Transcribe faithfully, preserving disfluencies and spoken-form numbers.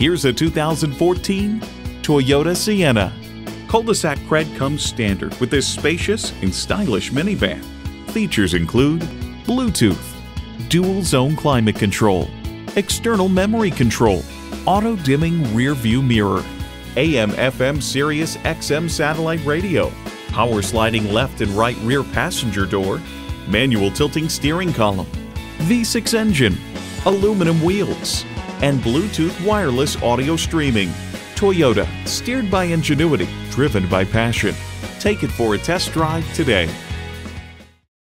Here's a two thousand fourteen Toyota Sienna. Cul-de-sac cred comes standard with this spacious and stylish minivan. Features include Bluetooth, dual zone climate control, external memory control, auto dimming rear view mirror, A M F M Sirius X M satellite radio, power sliding left and right rear passenger door, manual tilting steering column, V six engine, aluminum wheels, and Bluetooth wireless audio streaming. Toyota, steered by ingenuity, driven by passion. Take it for a test drive today.